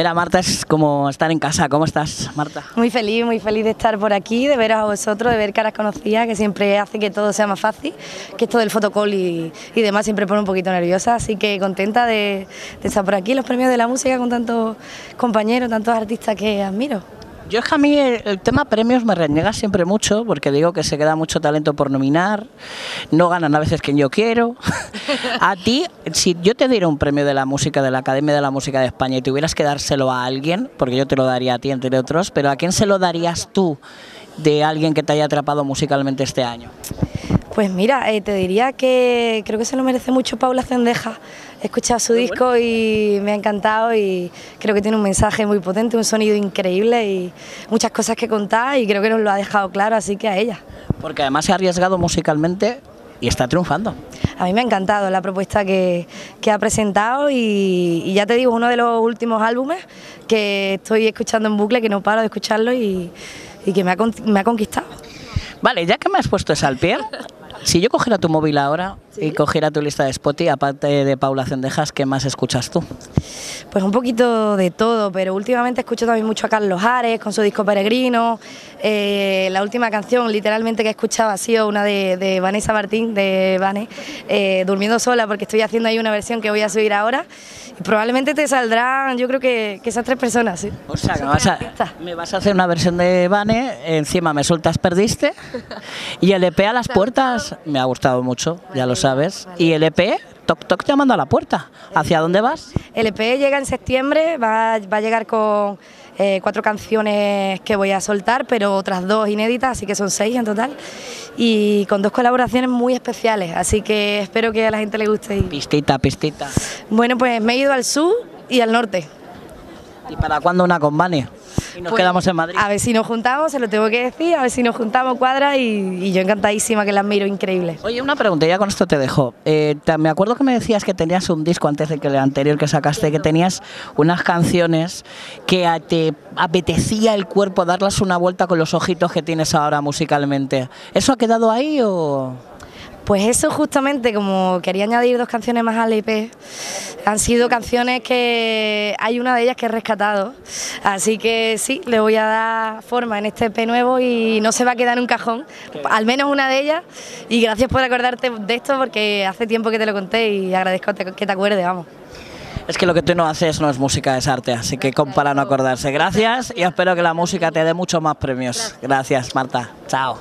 Ver a Marta es como estar en casa. ¿Cómo estás, Marta? Muy feliz de estar por aquí, de veros a vosotros, de ver caras conocidas, que siempre hace que todo sea más fácil, que esto del fotocall y demás siempre pone un poquito nerviosa, así que contenta de estar por aquí, los premios de la música con tantos compañeros, tantos artistas que admiro. Yo es que a mí el tema premios me reniega siempre mucho, porque digo que se queda mucho talento por nominar, no ganan a veces quien yo quiero. A ti, si yo te diera un premio de la música, de la Academia de la Música de España, y tuvieras que dárselo a alguien, porque yo te lo daría a ti entre otros, pero ¿a quién se lo darías tú de alguien que te haya atrapado musicalmente este año? Pues mira, te diría que creo que se lo merece mucho Paula Cendejas. He escuchado su disco y me ha encantado y creo que tiene un mensaje muy potente, un sonido increíble y muchas cosas que contar, y creo que nos lo ha dejado claro, así que a ella. Porque además se ha arriesgado musicalmente y está triunfando. A mí me ha encantado la propuesta que ha presentado y ya te digo, uno de los últimos álbumes que estoy escuchando en bucle, que no paro de escucharlo y que me ha conquistado. Vale, ya que me has puesto esa al pie, si yo cogiera tu móvil ahora, ¿sí?, y cogiera tu lista de Spotify, aparte de Paula Cendejas, ¿qué más escuchas tú? Pues un poquito de todo, pero últimamente escucho también mucho a Carlos Ares con su disco Peregrino. La última canción literalmente que he escuchado ha sido una de Vanessa Martín, de Vane, Durmiendo Sola, porque estoy haciendo ahí una versión que voy a subir ahora. Y probablemente te saldrán, yo creo que esas tres personas, ¿sí? O sea, que me vas a hacer una versión de Vane, encima me sueltas Perdiste y el EP a las puertas. Me ha gustado mucho, vale, ya lo sabes. Vale. Y el EP, toc toc llamando a la puerta. ¿Hacia dónde vas? El EP llega en septiembre, va a llegar con 4 canciones que voy a soltar, pero otras 2 inéditas, así que son 6 en total, y con 2 colaboraciones muy especiales, así que espero que a la gente le guste. Pistita, pistita. Bueno, pues me he ido al sur y al norte. ¿Y para cuándo una con Vane? Y nos pues quedamos en Madrid. A ver si nos juntamos, se lo tengo que decir, a ver si nos juntamos, cuadra, y yo encantadísima, que las miro, increíble. Oye, una pregunta, ya con esto te dejo. Me acuerdo que me decías que tenías un disco antes de que el anterior que sacaste, que tenías unas canciones que te apetecía el cuerpo darlas una vuelta con los ojitos que tienes ahora musicalmente. ¿Eso ha quedado ahí o...? Pues eso justamente, como quería añadir 2 canciones más al EP, han sido canciones que hay una de ellas que he rescatado, así que sí, le voy a dar forma en este EP nuevo y no se va a quedar en un cajón, al menos una de ellas, y gracias por acordarte de esto porque hace tiempo que te lo conté y agradezco que te acuerdes, vamos. Es que lo que tú no haces no es música, es arte, así que para no acordarse. Gracias y espero que la música te dé muchos más premios. Gracias, Marta. Chao.